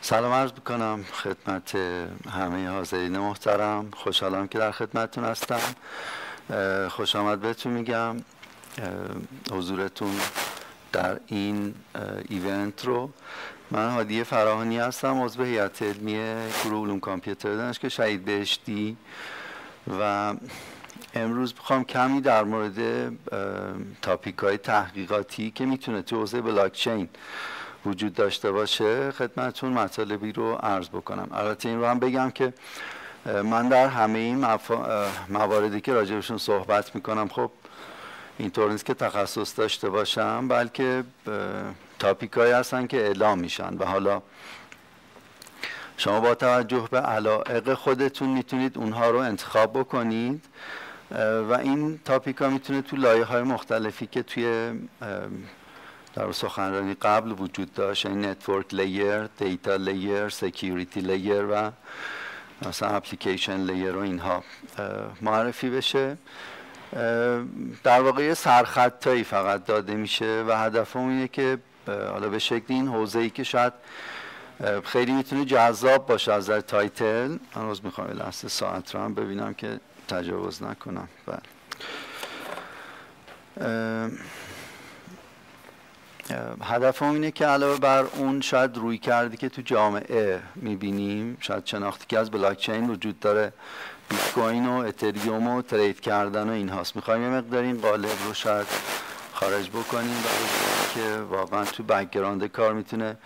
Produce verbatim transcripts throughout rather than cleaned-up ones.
سلام عرض بکنم خدمت همه حاضرین محترم. خوشحالم که در خدمتتون هستم. خوش آمد بهتون میگم. حضورتون در این ایونت رو. من هادی فراهانی هستم، عضو هیئت علمی گروه علوم کامپیوتر دانشگاه شهید بهشتی و امروز میخوام کمی در مورد تاپیک‌های تحقیقاتی که میتونه تو حوزه بلاکچین وجود داشته باشه خدمتتون مطالبی رو عرض بکنم. البته این رو هم بگم که من در همه این مفا... مواردی که راجبشون صحبت میکنم خب اینطور نیست که تخصص داشته باشم، بلکه تاپیکایی هستن که اعلام میشن و حالا شما با توجه به علایق خودتون میتونید اونها رو انتخاب بکنید و این تاپیکا میتونه تو لایه‌های مختلفی که توی در سخنرانی قبل وجود داشت، این نتورک لیر، دیتا لیر، سکیوریتی لیر و مثلا اپلیکیشن لیر و اینها معرفی بشه. در واقع سرخطایی فقط داده میشه و هدف اون اینه که حالا به شکل این حوزه‌ای که شاید خیلی میتونه جذاب باشه از نظر تایتل. من روز میخوام لحظه ساعت رو هم ببینم که تجاوز نکنم. بله. هدف هم اینه که علاوه بر اون شاید روی کردی که تو جامعه میبینیم، شاید شناختی که از بلاکچین وجود داره، بیت کوین و اتریوم و ترید کردن و این هاست، میخوایم یه مقدار این قالب رو شاید خارج بکنیم که واقعا تو بک‌گراند کار میتونه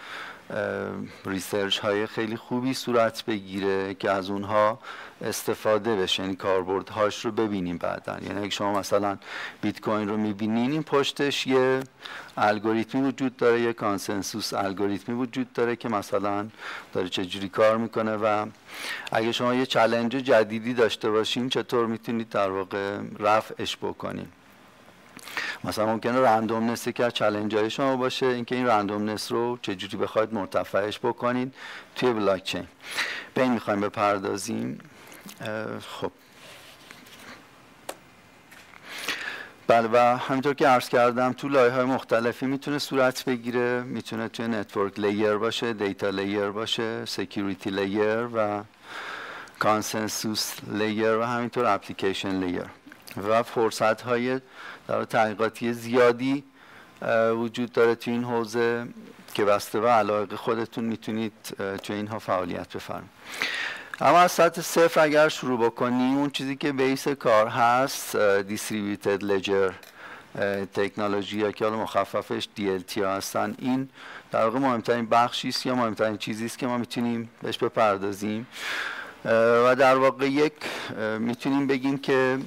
ریسرچ های خیلی خوبی صورت بگیره که از اونها استفاده بشه، یعنی کاربرد هاش رو ببینیم بعدا. یعنی اگه شما مثلا بیت کوین رو میبینین، این پشتش یه الگوریتمی وجود داره، یه کانسنسوس الگوریتمی وجود داره که مثلا داره چجوری کار میکنه و اگه شما یه چالش جدیدی داشته باشین چطور میتونید در واقع رفعش بکنین. مثلا ممکنه رندومنس که از چالنج‌های شما باشه، اینکه این رندومنس رو چجوری بخواید مرتفعش بکنید توی بلاکچین. به این می‌خوایم بپردازیم. خب بله، و همینطور که عرض کردم تو لایه‌های مختلفی میتونه صورت بگیره، میتونه توی نتورک لیر باشه، دیتا لیر باشه، سکیوریتی لیر و کانسنسوس لیر و همینطور اپلیکیشن لیر و فرصت‌های در تحقیقاتی زیادی وجود داره تو این حوزه که بسته و علاقه خودتون میتونید تو اینها فعالیت بفرمایید. اما از سطح صفر اگر شروع بکنیم، اون چیزی که بیس کار هست دیستریبیوتد لجر تکنولوژی که حالا مخففش دی ال تی هستن، این در واقع مهمترین بخشی است یا مهمترین چیزی است که ما میتونیم بهش بپردازیم و در واقع یک میتونیم بگیم که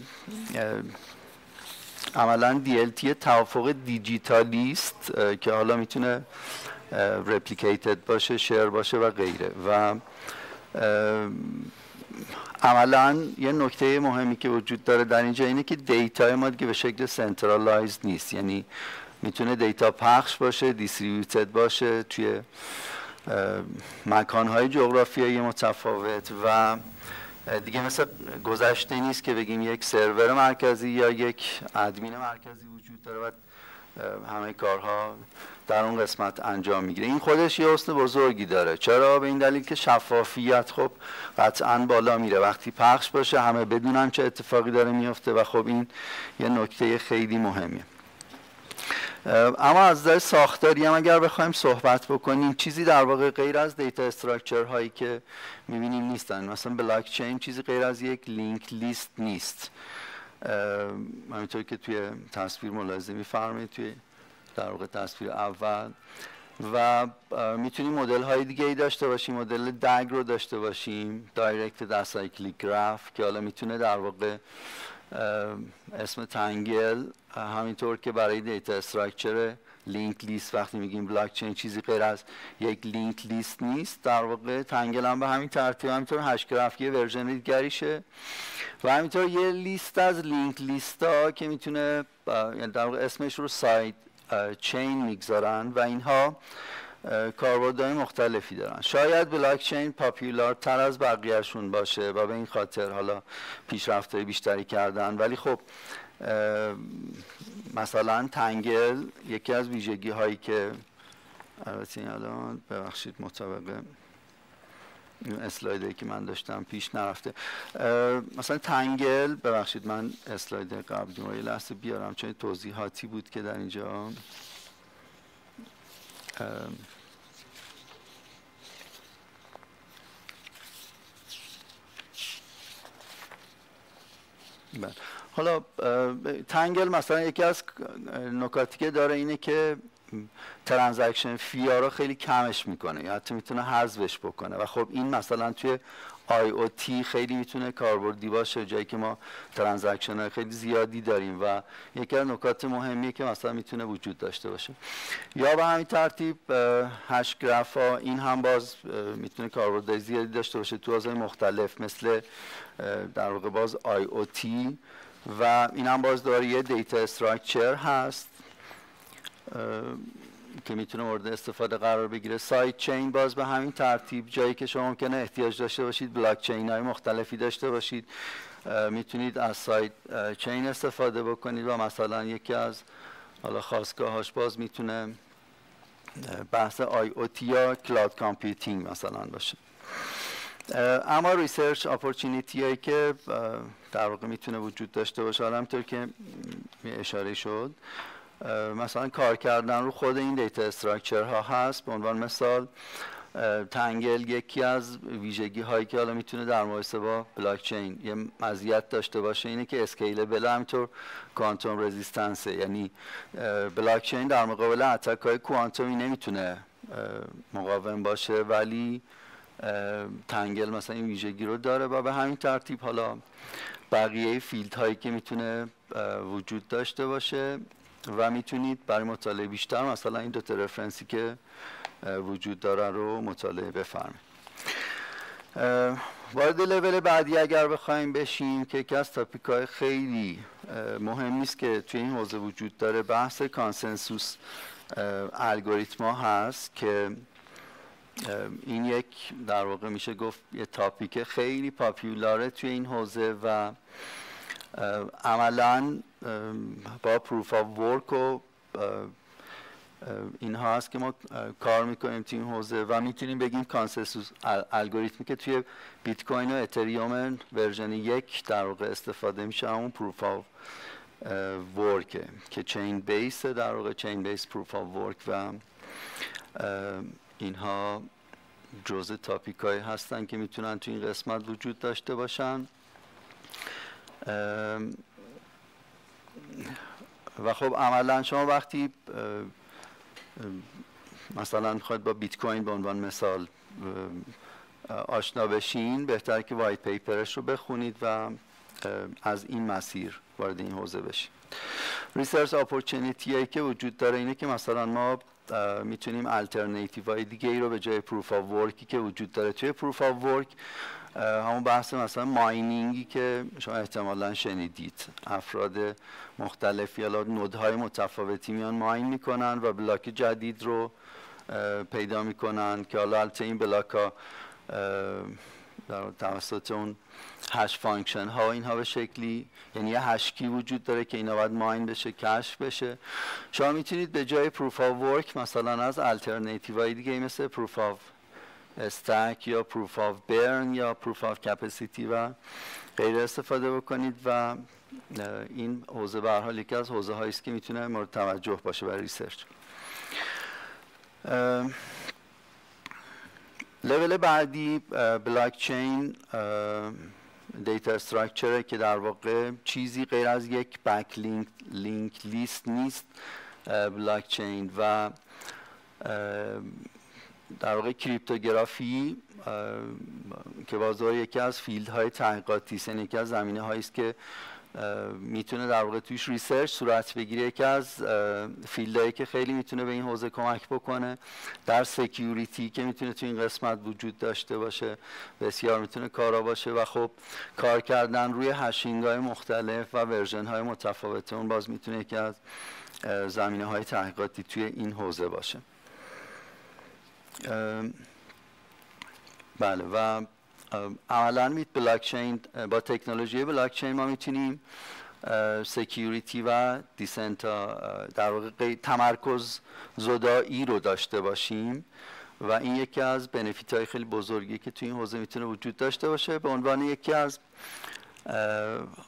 عملاً دی ال تی توافق دیجیتالی است که حالا میتونه رپلیکیتد باشه، شیر باشه و غیره. و عملاً یه نکته مهمی که وجود داره در اینجا اینه که دیتا ما دیگه به شکل سنترالایز نیست، یعنی میتونه دیتا پخش باشه، دیستریبیوتد باشه توی مکانهای جغرافیایی متفاوت و دیگه مثلا گذشته نیست که بگیم یک سرور مرکزی یا یک ادمین مرکزی وجود داره و همه کارها در اون قسمت انجام میگیره. این خودش یه حسن بزرگی داره. چرا؟ به این دلیل که شفافیت خب قطعا بالا میره وقتی پخش باشه، همه بدونن چه اتفاقی داره میفته و خب این یه نکته خیلی مهمیه. اما از نظر ساختاری هم اگر بخوایم صحبت بکنیم، چیزی در واقع غیر از دیتا استراکچر هایی که میبینیم نیستن. مثلا بلاکچین چیزی غیر از یک لینک لیست نیست، همینطور که توی تصویر ملاحظه می‌فرمایید توی در واقع تصویر اول. و میتونیم مدل های دیگه ای داشته باشیم، مدل دگ رو داشته باشیم، دایرکت داسایکلیک گراف که حالا میتونه در واقع اسم تنگل، همینطور که برای دیتا استراکچر لینک لیست وقتی میگیم بلاکچین چیزی غیر از یک لینک لیست نیست، در واقع تنگل هم به همین ترتیب، همینطور هشگرف یه ورژن دیگریشه و همینطور یه لیست از لینک لیست ها که میتونه در واقع اسمش رو ساید چین میگذارن و اینها کاربردهای مختلفی دارن. شاید بلاکچین پاپولار تر از بقیهشون باشه و به این خاطر حالا پیشرفت‌های بیشتری کردن، ولی خب مثلا تنگل یکی از ویژگی هایی که البته این الان ببخشید مطابقه این اسلایدی که من داشتم پیش نرفته، مثلا تنگل، ببخشید من اسلاید قبلی رو یه لحظه بیارم چون توضیحاتی بود که در اینجا بله. حالا تنگل مثلا یکی از نکاتی که داره اینه که ترانزکشن فیا رو خیلی کمش میکنه یا حتی میتونه حذفش بکنه و خب این مثلا توی آی او تی خیلی میتونه کاربردی باشه، جایی که ما ترانزکشن های خیلی زیادی داریم و یکی از نکات مهمیه که مثلا میتونه وجود داشته باشه. یا به همین ترتیب هشگرف ها، این هم باز میتونه کاربردی زیادی داشته باشه تو حوزه‌های مختلف مثل در واقع باز آی او تی و این هم باز داره یه دیتا استراکچر هست که میتونه مورد استفاده قرار بگیره. ساید چین باز به همین ترتیب، جایی که شما ممکنه احتیاج داشته باشید بلاک چین های مختلفی داشته باشید میتونید از ساید چین استفاده بکنید و مثلا یکی از حالا خاصگاهاش باز میتونه بحث آی او تی یا کلاود کامپیوتینگ مثلا باشه. اما ریسرچ اپورتونیتی هایی که در واقع میتونه وجود داشته باشه، همونطور که اشاره شد مثلا کار کردن رو خود این دیتا استراکچر ها هست. به عنوان مثال تنگل یکی از ویژگی هایی که حالا میتونه در مقایسه با بلاک چین یه مزیت داشته باشه اینه که اسکیلبل، همینطور کوانتوم رزिस्टنس، یعنی بلاک چین در مقابل اتک های کوانتومی نمیتونه مقاوم باشه ولی تنگل مثلا این ویژگی رو داره و به همین ترتیب حالا بقیه فیلد هایی که میتونه وجود داشته باشه و میتونید برای مطالعه بیشتر مثلا این دو تا رفرنسی که وجود داره رو مطالعه بفرمایید. وارد لول بعدی اگر بخوایم بشیم که یکی از تاپیک‌های خیلی مهم نیست که توی این حوزه وجود داره، بحث کانسنسوس الگوریتما هست که این یک در واقع میشه گفت یه تاپیک خیلی پاپیولاره توی این حوزه و عملاً با پروف آف ورک و اینها هست که ما کار میکنیم توی این حوزه و میتونیم بگیم کانسنسوس الگوریتمی که توی بیت کوین و اتریوم ورژن یک در واقع استفاده میشه همون پروف آف ورکه که چین بیس، در واقع چین بیس پروف آف ورک و اینها جزء تاپیکایی هستن که میتونن توی این قسمت وجود داشته باشن و خب عملا شما وقتی مثلا میخواید با بیت کوین به عنوان مثال آشنا بشین بهتر که وایت پیپرش رو بخونید و از این مسیر وارد این حوزه بشین. ریسرچ اپورتونیتی که وجود داره اینه که مثلا ما میتونیم الترناتیو های دیگه ای رو به جای پروف آف ورکی که وجود داره، توی پروف آف ورک همون بحث مثلا ماینینگی که شما احتمالا شنیدید، افراد مختلف یا نودهای متفاوتی میان ماین میکنن و بلاک جدید رو پیدا میکنن که حالا البته این بلاک ها در توسط اون هش فانکشن ها اینها به شکلی، یعنی یه هشکی وجود داره که اینا باید ماین بشه، کشف بشه. شما میتونید به جای پروف آف ورک مثلا از الترناتیو های دیگه مثل پروف آف استک یا پروف آف برن یا پروف آف کپاسیتی و غیره استفاده بکنید و این حوزه به هر حال یکی از حوزه هایی است که میتونه مورد توجه باشه برای ریسرچ. لول بعدی بلاک چین دیتا استراکچر که در واقع چیزی غیر از یک بک لینک لینک لیست نیست بلاک چین و در واقع کریپتوگرافی که بازار یکی از فیلدهای تحقیقاتی است، یعنی یکی از زمینه‌هایی است که میتونه در واقع توش ریسرچ صورت بگیره. یکی از فیلدهایی که خیلی میتونه به این حوزه کمک بکنه در سکیوریتی که میتونه تو این قسمت وجود داشته باشه بسیار میتونه کارا باشه و خب کار کردن روی هشینگ های مختلف و ورژن های متفاوت اون باز میتونه یکی از زمینه های تحقیقاتی توی این حوزه باشه. بله و عملاً میت بلاکچین با تکنولوژی بلاکچین ما میتونیم سکیوریتی و دیسنتا در واقع تمرکز زدایی رو داشته باشیم و این یکی از بنفیت های خیلی بزرگی که توی این حوزه میتونه وجود داشته باشه. به عنوان یکی از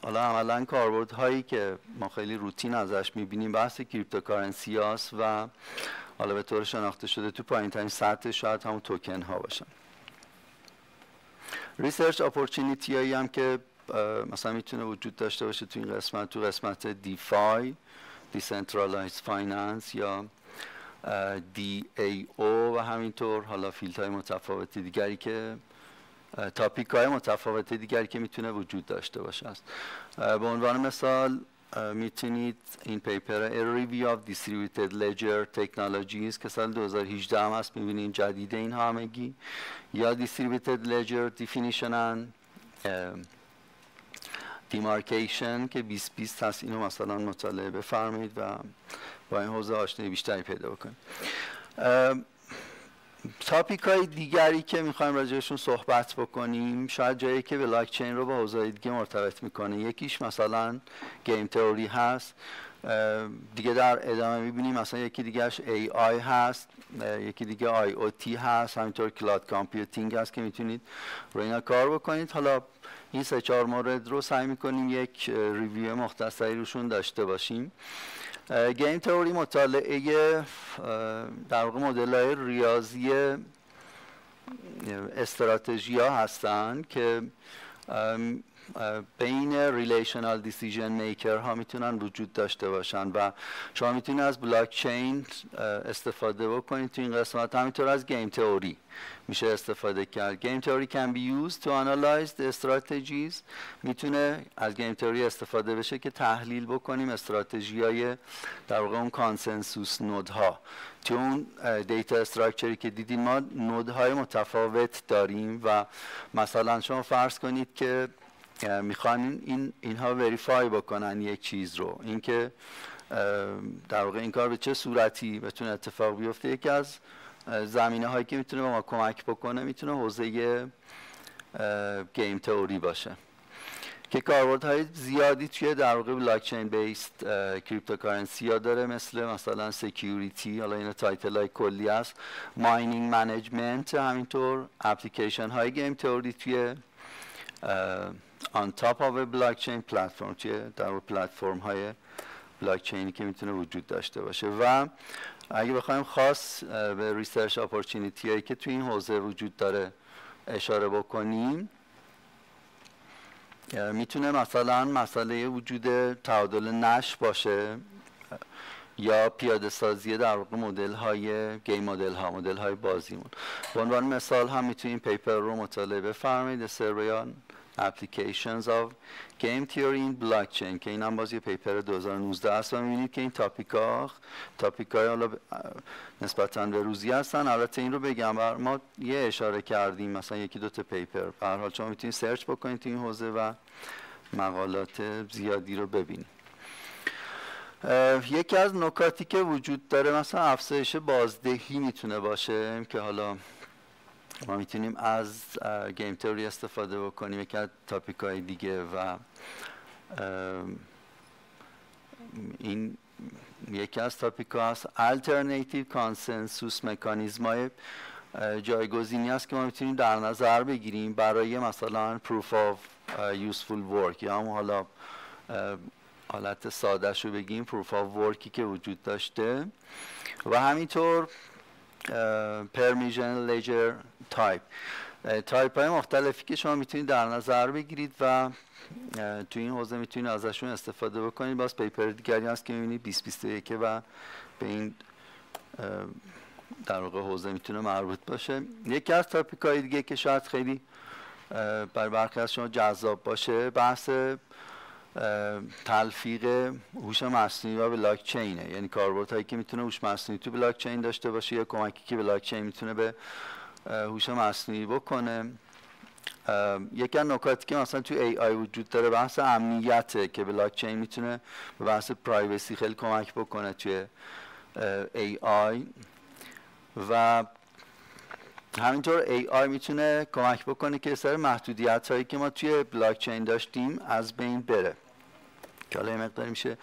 حالا عملا کاربردهایی که ما خیلی روتین ازش میبینیم بحث کریپتوکارنسی هاست و حالا به طور شناخته شده تو پایین ترین سطح شاید همون توکن ها باشن. ریسرچ اپورتونیتی هایی هم که مثلا میتونه وجود داشته باشه تو این قسمت، تو قسمت دیفای، دیسنترالایز فایننس یا دی ای او و همینطور حالا فیلدهای متفاوت دیگری که تاپیک های متفاوت دیگری که میتونه وجود داشته باشه است. به عنوان مثال میتونید این پیپر ریویو آف دیستریبیوتد لجر تکنولوژیز که سال دو هزار و هجده هم هست میبینید جدید این همگی، یا دیستریبیوتد لجر دیفینیشن اند دیمارکیشن که بیست بیست هست، اینو مثلا مطالعه بفرمایید و با این حوزه آشنایی بیشتری پیدا بکنید. تاپیک های دیگری که میخوایم راجعشون صحبت بکنیم شاید جایی که بلاکچین رو با حوزه دیگه مرتبط میکنه، یکیش مثلا گیم تئوری هست، دیگه در ادامه میبینیم مثلا یکی دیگهش ای آی هست، یکی دیگه آی او تی هست، همینطور کلاد کامپیوتینگ هست که میتونید روی اینا کار بکنید. حالا این سه چهار مورد رو سعی میکنیم یک ریویو مختصری روشون داشته باشیم. گیم تئوری مطالعه در واقع مدل‌های ریاضی استراتژی‌ها هستند که بین ریلیشنال دیسیژن میکر ها میتونن وجود داشته باشن و شما میتونید از بلاکچین استفاده بکنید تو این قسمت، همینطور از گیم تئوری میشه استفاده کرد. گیم تئوری can be used to analyze the strategies، میتونه از گیم تئوری استفاده بشه که تحلیل بکنیم استراتژی‌های در واقع اون کانسنسوس نودها. تو اون دیتا استراکچری که دیدین ما نودهای متفاوت داریم و مثلا شما فرض کنید که میخوان این اینها وریفای بکنن یک چیز رو، اینکه در واقع این کار به چه صورتی بتونه اتفاق بیفته. یکی از زمینه هایی که میتونه به ما کمک بکنه میتونه حوزه گیم تئوری باشه که کاربردهای زیادی توی در واقع بلاکچین بیست کریپتوکارنسی ها داره، مثل مثلا سکیوریتی، حالا اینا تایتل های کلی است، ماینینگ منیجمنت، همینطور اپلیکیشن های گیم تئوری توی on top of a blockchain platform، توی در پلتفرم های بلاکچینی که میتونه وجود داشته باشه. و اگه بخوایم خاص به ریسرچ اپورتونیتی هایی که توی این حوزه وجود داره اشاره بکنیم، میتونه مثلا مسئله وجود تعادل نشر باشه یا پیاده سازی در واقع مدل های گیم مدل ها مدل های بازیمون. به عنوان مثال هم میتونیم پیپر رو مطالعه بفرمایید، سرویان applications of game theory in blockchain که این هم باز یه پیپر دو هزار و نوزده است و می‌بینید که این تاپیک‌ها تاپیک‌های حالا نسبتاً به روزی هستن. البته این رو بگم بر ما یه اشاره کردیم مثلا یکی دو تا پیپر، به هر حال شما می‌تونید سرچ بکنید تو این حوزه و مقالات زیادی رو ببینید. یکی از نکاتی که وجود داره مثلا افزایش بازدهی میتونه باشه که حالا ما میتونیم از گیم تئوری استفاده بکنیم، یکی از تاپیک های دیگه و این یکی از تاپیک ها هست. الترناتیو کانسنسوس مکانیزم های جایگزینی هست که ما میتونیم در نظر بگیریم برای مثلا پروف آف یوزفول ورک یا هم حالا حالت سادهش رو بگیم پروف آف ورکی که وجود داشته و همینطور پرمیژن لجر تایپ تایپ های مختلفی که شما میتونید در نظر بگیرید و تو این حوزه میتونید ازشون استفاده بکنید. باز پیپر دیگری هست که میبینید بیست بیست و یک و به این در واقع حوزه میتونه مربوط باشه. یکی از تاپیک های دیگه که شاید خیلی بر برخی از شما جذاب باشه بحث تلفیق هوش مصنوعی و بلاکچینه، یعنی کاربردهایی که میتونه هوش مصنوعی تو بلاکچین داشته باشه یا کمکی که بلاکچین میتونه به هوش مصنوعی بکنه. یکی از نکاتی که مثلا تو ای آی وجود داره بحث امنیته که بلاکچین میتونه به بحث پرایوسی خیلی کمک بکنه توی ای آی و همینطور ای آی میتونه کمک بکنه که سر محدودیت هایی که ما توی بلاکچین داشتیم از بین بره. که حالا یه مقداری میشه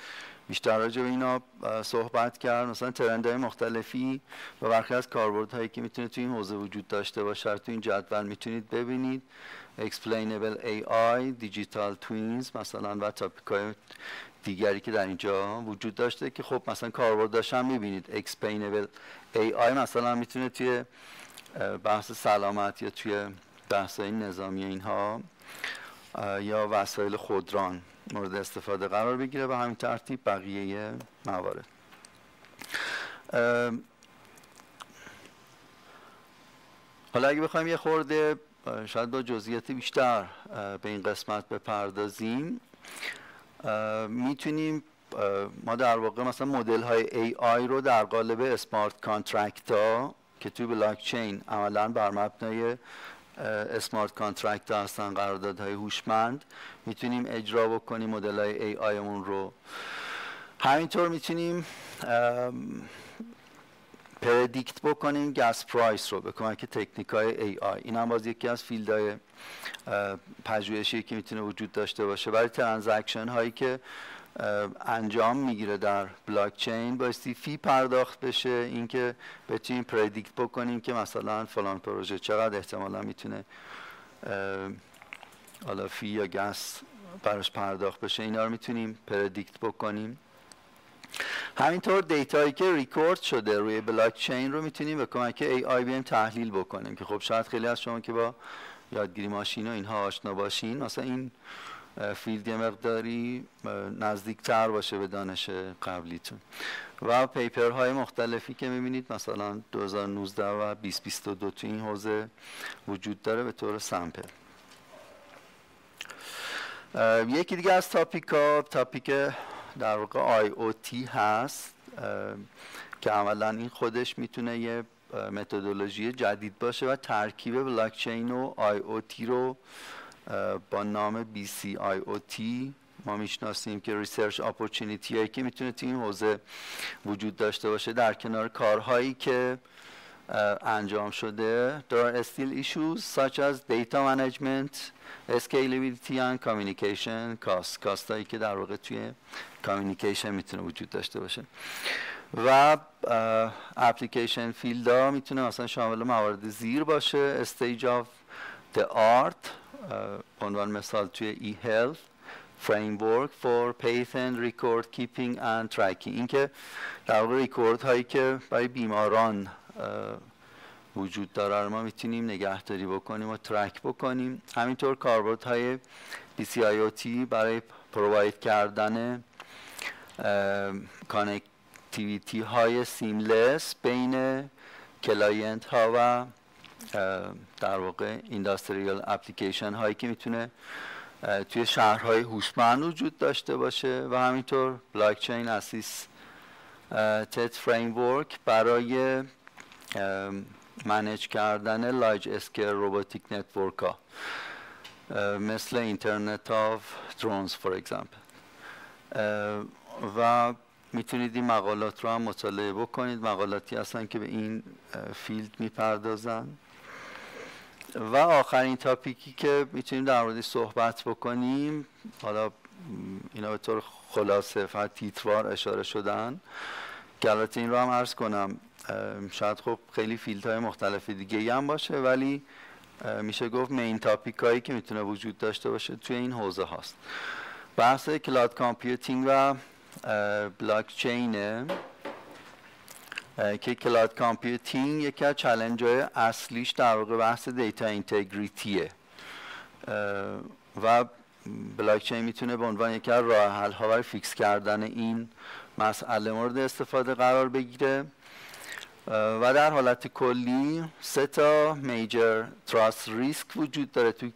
بیشتر راجع به اینا صحبت کرد، مثلا ترندهای مختلفی و برخی از کاربردهایی که میتونه توی این حوزه وجود داشته باشه تو این جدول میتونید ببینید. Explainable ای آی، دیجیتال توینز مثلا و تاپیک‌های دیگری که در اینجا وجود داشته که خب مثلا کاربرداش هم میبینید. Explainable ای آی مثلا میتونه توی بحث سلامت یا توی بحث‌های نظامی اینها یا وسایل خودران مورد استفاده قرار بگیره، و همین ترتیب بقیه موارد. حالا اگه بخوایم یه خورده شاید با جزئیات بیشتر به این قسمت بپردازیم، میتونیم ما در واقع مثلا مدل های ای آی رو در قالب اسمارت کانترکت ها که توی بلاکچین عملا بر مبنای اسمارت کانترکت ها هستن، قراردادهای هوشمند، میتونیم اجرا بکنیم مدل های ای آی اون رو. همینطور میتونیم پردیکت بکنیم گس پرایس رو به کمک تکنیک های ای آی. این هم باز یکی از فیلدهای پژوهشی که میتونه وجود داشته باشه. برای ترانزکشن هایی که انجام میگیره در بلاکچین بایستی فی پرداخت بشه، اینکه بتونیم پردیکت بکنیم که مثلا فلان پروژه چقدر احتمالا میتونه حالا فی یا گس براش پرداخت بشه، اینا رو میتونیم پردیکت بکنیم. همینطور دیتایی که ریکورد شده روی بلاکچین رو میتونیم به کمک ای آی بیایم تحلیل بکنیم، که خب شاید خیلی از شما که با یادگیری ماشین و اینها آشنا باشین مثلا این فیلد یه مقداری نزدیکتر باشه به دانش قبلیتون. و پیپرهای مختلفی که میبینید مثلا دو هزار و نوزده و بیست بیست و دو تو این حوزه وجود داره به طور سامپل. یکی دیگه از تاپیک‌ها تاپیک در واقع آی او تی هست که عملا این خودش میتونه یه متدولوژی جدید باشه و ترکیب بلاکچین و آی او تی رو با نام بی سی آی او تی ما میشناسیم، که ریسرچ اپورتونیتی هایی که میتونه توی این حوزه وجود داشته باشه در کنار کارهایی که انجام شده. There are still issues such as data management, scalability and communication cost. cost هایی که در واقع توی communication میتونه وجود داشته باشه. و application field ها میتونه مثلا شامل موارد زیر باشه: stage of the art به عنوان مثال توی e-health framework for patient record keeping and tracking، اینکه در واقع ریکورد هایی که برای بیماران وجود داره ما میتونیم نگهداری بکنیم و ترک بکنیم. همینطور کاربردهای بی سی آی او تی برای پروواید کردن کانکتیویتی های سیملس بین کلاینت ها و در واقع اینداستریال اپلیکیشن هایی که میتونه توی شهرهای هوشمند وجود داشته باشه. و همینطور بلاکچین اسیست تد فریمورک برای منیج کردن لارج اسکیل روباتیک نتورک ها مثل اینترنت آف درونز فور اگزمپل. و میتونید این مقالات رو هم مطالعه بکنید، مقالاتی هستن که به این فیلد میپردازن. و آخرین تاپیکی که میتونیم در موردش صحبت بکنیم، حالا اینا به طور خلاصه فقط تیتروار اشاره شدن، البته این رو هم عرض کنم شاید خب خیلی فیلدهای مختلف دیگه هم باشه، ولی میشه گفت مین تاپیک هایی که میتونه وجود داشته باشه توی این حوزه هاست. بحث کلاد کامپیوتینگ و بلاکچینه، که کلاد کامپیوتینگ یکی از چالش های اصلیش در واقع بحث دیتا اینتگریتیه و بلاکچین میتونه به عنوان یکی از راه حل ها برای فیکس کردن این مسئله مورد استفاده قرار بگیره. و در حالت کلی سه تا میجر تراست ریسک وجود داره تو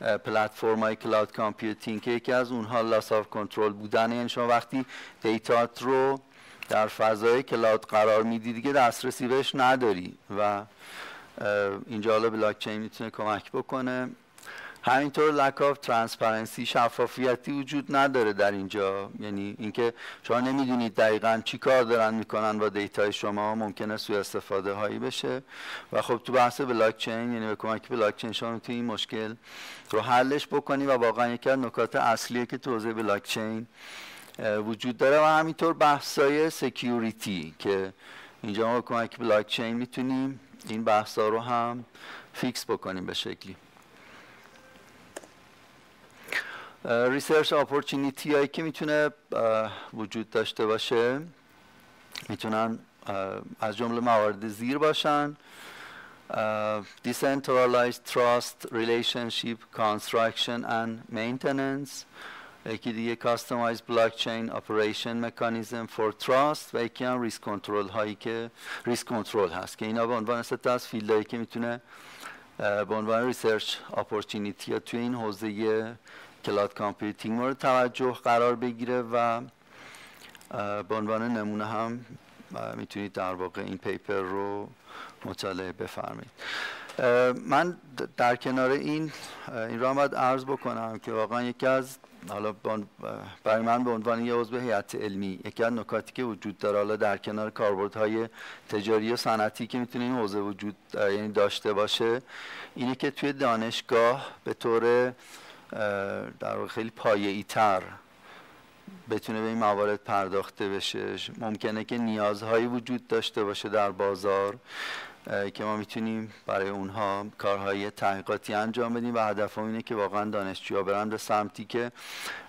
پلتفرم های کلاود کامپیوتینگ، که یکی از اونها لاس آف کنترل بودن، یعنی شما وقتی دیتات رو در فضای کلاود قرار میدی دیگه دسترسی بهش نداری و اینجا حالا بلاکچین میتونه کمک بکنه. همینطور لک آف ترانسپرنسی، شفافیتی وجود نداره در اینجا، یعنی اینکه شما نمیدونید دقیقاً چی کار دارن میکنن با دیتای شما، ممکنه سوء استفاده هایی بشه. و خب تو بحث بلاکچین یعنی به کمک بلاکچین شما میتونید این مشکل رو حلش بکنی و واقعا یکی از نکات اصلیه که تو حوزه بلاکچین وجود داره و همینطور بحث‌های سکیوریتی که اینجا ما کمک بلاکچین میتونیم این بحث‌ها رو هم فیکس بکنیم به شکلی. ریسرچ اپورتونیتی هایی که میتونه وجود داشته باشه میتونن از جمله موارد زیر باشن: Decentralized Trust Relationship Construction and Maintenance، یکی دیگه Customized Blockchain Operation Mechanism for Trust، و یکی هم ریسک کنترل هایی که ریسک کنترل هست که اینا به عنوان سه از فیلدهایی که میتونه به عنوان ریسرچ اپورتونیتی یا توی این حوزه کلاد کامپیوتینگ مورد توجه قرار بگیره و به عنوان نمونه هم میتونید در واقع این پیپر رو مطالعه بفرمایید. من در کنار این این رو هم باید عرض بکنم که واقعا یکی از حالا برای من به عنوان یه عضو هیئت علمی یکی از نکاتی که وجود داره حالا در کنار کاربردهای تجاری و صنعتی که میتونه این حوزه وجود یعنی داشته باشه اینه که توی دانشگاه به طور در واقع خیلی پایه‌ای تر بتونه به این موارد پرداخته بشه. ممکنه که نیازهایی وجود داشته باشه در بازار که ما میتونیم برای اونها کارهای تحقیقاتی انجام بدیم و هدف اینه که واقعا دانشجوها برن به سمتی که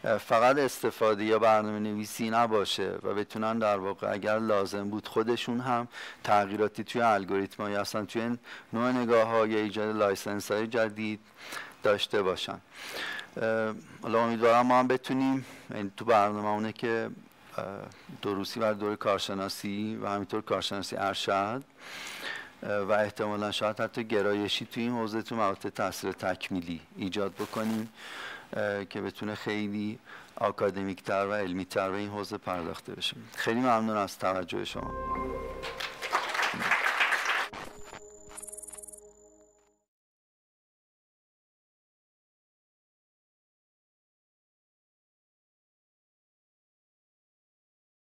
فقط استفاده یا برنامه نویسی نباشه و بتونن در واقع اگر لازم بود خودشون هم تغییراتی توی الگوریتم‌ها یا اصلا توی این نوع نگاه‌ها یا ایجاد لایسنس‌های جدید داشته باشن. حالا امیدوارم ما هم بتونیم تو برنامه اونه که دروسی بر دوره کارشناسی و همینطور کارشناسی ارشد و احتمالا شاید حتی گرایشی توی این حوزه تو مقاطع تحصیل تکمیلی ایجاد بکنیم که بتونه خیلی آکادمیکتر و علمیتر به این حوزه پرداخته بشه. خیلی ممنون از توجه شما.